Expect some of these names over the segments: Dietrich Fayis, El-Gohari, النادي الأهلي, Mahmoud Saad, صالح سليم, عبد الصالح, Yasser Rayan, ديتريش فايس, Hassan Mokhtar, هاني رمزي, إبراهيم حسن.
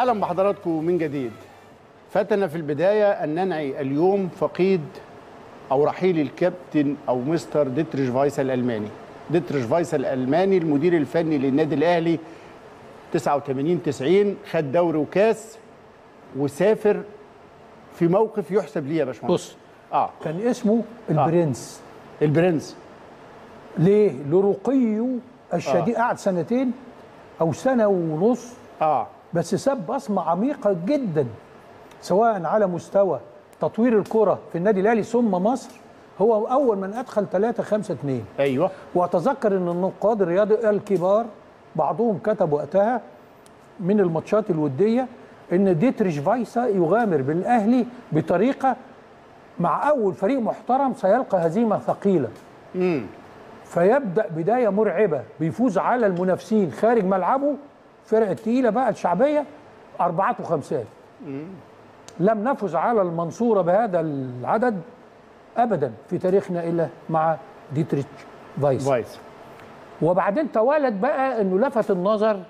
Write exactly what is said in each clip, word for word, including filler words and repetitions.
أهلا بحضراتكم من جديد. فاتنا في البداية أن ننعي اليوم فقيد أو رحيل الكابتن أو مستر ديتريش فايس الألماني. ديتريش فايس الألماني المدير الفني للنادي الأهلي تسعة وثمانين تسعين، خد دوري وكاس وسافر في موقف يحسب ليه يا باشمهندس. بص اه كان اسمه البرنس. آه. البرنس ليه؟ لرقيه الشديد. آه. قعد سنتين أو سنة ونص اه بس ساب بصمة عميقة جدا، سواء على مستوى تطوير الكرة في النادي الأهلي ثم مصر. هو أول من أدخل ثلاثة خمسة اثنين. أيوه. وأتذكر أن النقاد الرياضي الكبار بعضهم كتب وقتها من الماتشات الودية أن ديتريش فايسا يغامر بالأهلي بطريقة مع أول فريق محترم سيلقى هزيمة ثقيلة. امم فيبدأ بداية مرعبة، بيفوز على المنافسين خارج ملعبه، فرقة تقيلة بقى الشعبية، أربعات وخمسات. امم لم نفز على المنصورة بهذا العدد أبدا في تاريخنا إلا مع ديتريش فايس. وبعدين توالد بقى أنه لفت النظر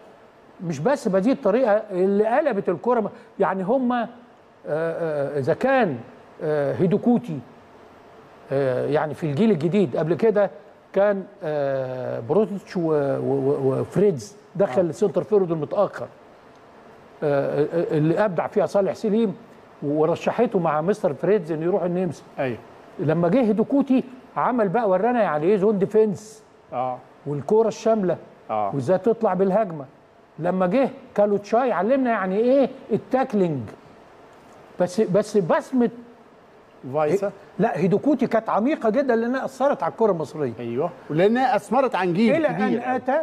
مش بس بهذه الطريقة اللي قلبت الكرة. يعني هم إذا كان هيدوكوتي يعني في الجيل الجديد، قبل كده كان بروتيتش وفريدز دخل سنتر فيرود المتأخر اللي ابدع فيها صالح سليم ورشحته مع مستر فريدز انه يروح النمسا. ايوه. لما جه هيدوكوتي عمل بقى ورانا يعني ايه زون ديفنس. اه والكوره الشامله. اه وازاي تطلع بالهجمه. لما جه كالوتشاي علمنا يعني ايه التاكلينج. بس بس بسمه فايسا لا هيدوكوتي كانت عميقه جدا لانها اثرت على الكره المصريه. ايوه. ولانها اثمرت عن جيل كبير الى ان اتى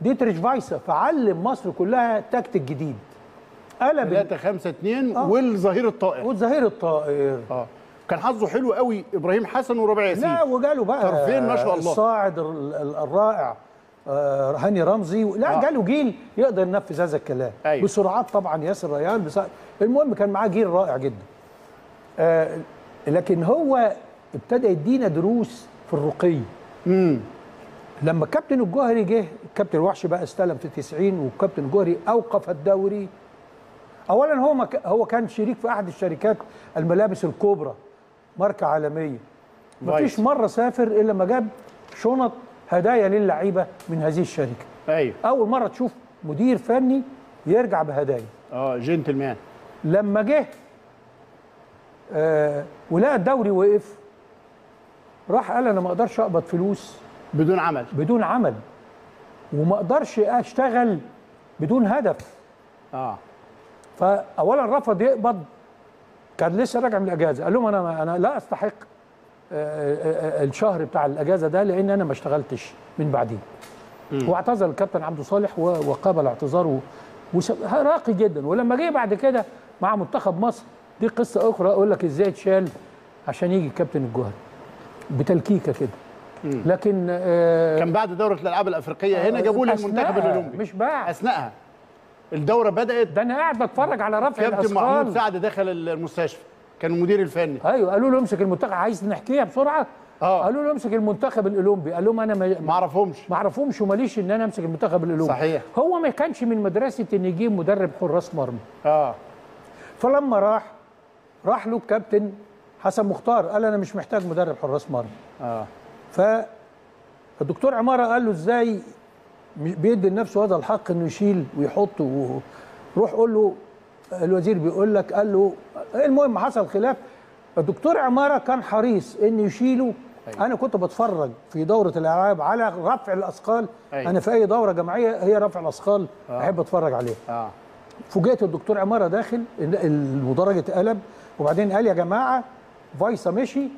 ديتريش فايسا فعلم مصر كلها تكتيك جديد. قلب ثلاثة خمسة اثنين. آه. والظهير الطائر. والظهير الطائر. اه كان حظه حلو قوي إبراهيم حسن وربع ياسين. لا وجاله بقى طرفين ما شاء الله. الصاعد الرائع آه هاني رمزي. لا آه. جاله جيل يقدر ينفذ هذا الكلام. أيوة. بسرعات طبعا ياسر ريان. بس المهم كان معاه جيل رائع جدا. آه لكن هو ابتدى يدينا دروس في الرقي. امم لما كابتن الجوهري جه، كابتن الوحش بقى استلم في تسعين، وكابتن الجوهري اوقف الدوري. اولا هو هو كان شريك في احد الشركات الملابس الكبرى، ماركه عالميه. مفيش مره سافر الا لما جاب شنط هدايا للعيبه من هذه الشركه. ايوه. اول مره تشوف مدير فني يرجع بهدايا. اه جنتلمان. لما جه آه ولقى الدوري وقف، راح قال انا ما اقدرش اقبض فلوس بدون عمل. بدون عمل وما اقدرش اشتغل بدون هدف. اه فاولا رفض يقبض. كان لسه راجع من الاجازه، قال لهم انا انا لا استحق الشهر بتاع الاجازه ده لان انا ما اشتغلتش من بعدين. واعتذر الكابتن عبد الصالح وقبل اعتذاره راقي جدا. ولما جه بعد كده مع منتخب مصر، دي قصه اخرى اقول لك ازاي اتشال عشان يجي الكابتن الجوهري بتلكيكه كده. لكن آه كان بعد دوره الالعاب الافريقيه آه هنا جابوا لي المنتخب الاولمبي. مش بعد، اثناءها الدوره بدات. ده انا قاعد بتفرج على رفع الأثقال. كابتن محمود سعد دخل المستشفى، كان المدير الفني. ايوه. قالوا له امسك المنتخب. عايز نحكيها بسرعه. اه قالوا له امسك المنتخب الاولمبي، قال لهم انا ما اعرفهمش ما اعرفهمش وماليش ان انا امسك المنتخب الاولمبي. صحيح. هو ما كانش من مدرسه ان يجيب مدرب حراس مرمى. اه فلما راح راح له الكابتن حسن مختار قال انا مش محتاج مدرب حراس مرمى. اه فالدكتور عمارة قال له ازاي بيدي لنفسه هذا الحق انه يشيل ويحط و... روح قول له الوزير بيقول لك. قال له المهم حصل خلاف. الدكتور عمارة كان حريص انه يشيله. أيوة. انا كنت بتفرج في دوره الالعاب على رفع الاثقال. أيوة. انا في اي دوره جماعيه هي رفع الاثقال احب اتفرج عليها. اه فوجئت الدكتور عمارة داخل، المدرج اتقلب، وبعدين قال يا جماعه فايسا مشي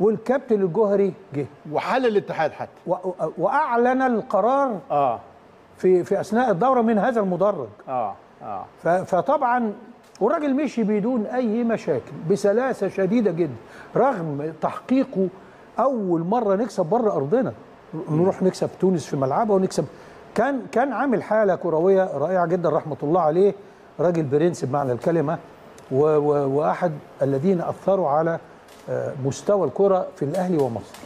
والكابتن الجوهري جه وحل الاتحاد حتى و... واعلن القرار. اه في في اثناء الدوره من هذا المدرج. اه اه ف... فطبعا والراجل مشي بدون اي مشاكل بسلاسه شديده جدا، رغم تحقيقه اول مره نكسب بره ارضنا. م. نروح نكسب تونس في ملعبها ونكسب. كان كان عامل حاله كرويه رائعه جدا، رحمه الله عليه. راجل برنس بمعنى الكلمه، و... و... واحد الذين اثروا على مستوى الكرة في الأهلي ومصر.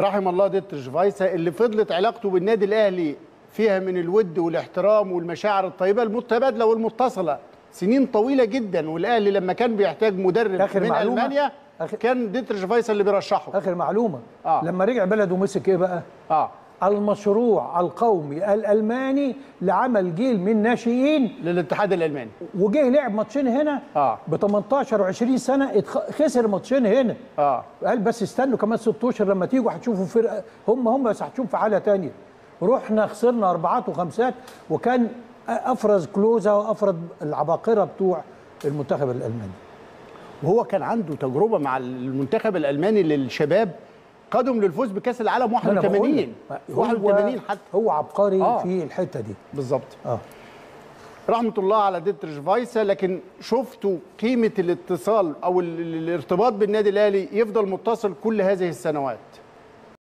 رحم الله ديتريش فايسا اللي فضلت علاقته بالنادي الأهلي فيها من الود والاحترام والمشاعر الطيبة المتبادلة والمتصلة سنين طويلة جدا. والأهلي لما كان بيحتاج مدرب آخر من معلومة. ألمانيا آخر كان ديتريش فايس اللي بيرشحه. آخر معلومة آه. لما رجع بلده مسك إيه بقى؟ آه. المشروع القومي الألماني لعمل جيل من ناشئين للاتحاد الألماني، وجه لعب ماتشين هنا آه. ب تمنتاشر وعشرين سنة خسر ماتشين هنا آه. قال بس استنوا كمان ست اشهر لما تيجوا هتشوفوا فرقة هم هم بس هتشوفوا في حالة تانية. رحنا خسرنا أربعات وخمسات، وكان أفرز كلوزا وأفرز العباقرة بتوع المنتخب الألماني. وهو كان عنده تجربة مع المنتخب الألماني للشباب، قادم للفوز بكاس العالم واحد وتمانين واحد وتمانين حتى. هو عبقري آه. في الحته دي بالظبط آه. رحمه الله على ديتريش فايس. لكن شفتوا قيمه الاتصال او الارتباط بالنادي الاهلي يفضل متصل كل هذه السنوات.